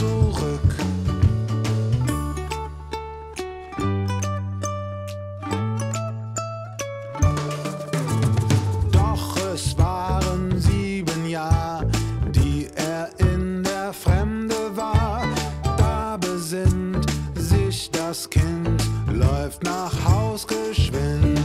zurück. Doch es waren 7 Jahre, die er in der Fremde war. Da besinnt sich das Kind, läuft nach Haus geschwind.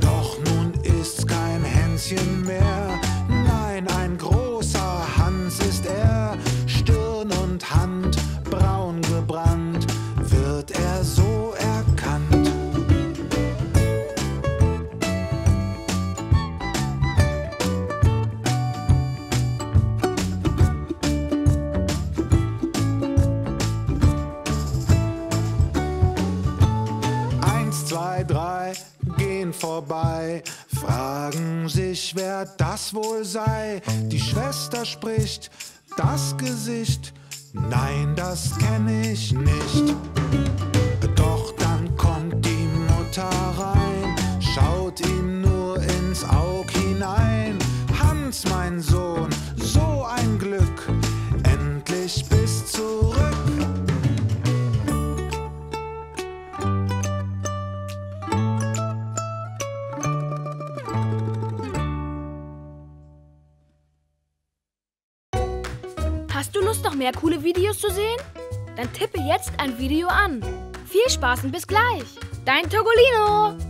Doch nun ist's kein Hänschen mehr, nein, ein großer Hans ist er. Stirn und Hand braun gebrannt, wird er so erkannt. Eins, zwei, drei gehen vorbei, fragen sich, wer das wohl sei. Die Schwester spricht, das Gesicht, nein, das kenne ich nicht. Doch dann kommt die Mutter rein, schaut ihm nur ins Auge hinein. Hans, mein Sohn, so ein Glück, endlich bist zurück. Hast du Lust, noch mehr coole Videos zu sehen? Dann tippe jetzt ein Video an. Viel Spaß und bis gleich. Dein Toggolino!